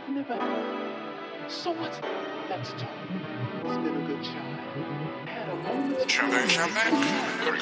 I've never had. So what's next time? It's been a good child. Had a moment. Jumping.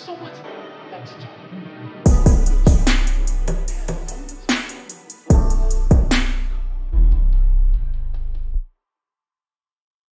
So what's next time?